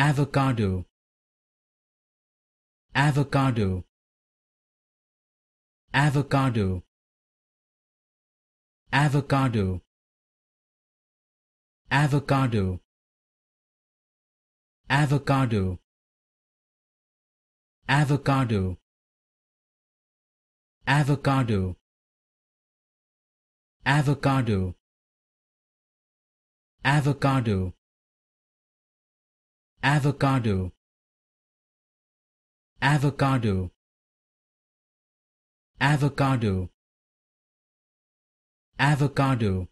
Avocado, avocado, avocado, avocado, avocado, avocado, avocado, avocado, avocado, avocado, avocado, avocado, avocado, avocado,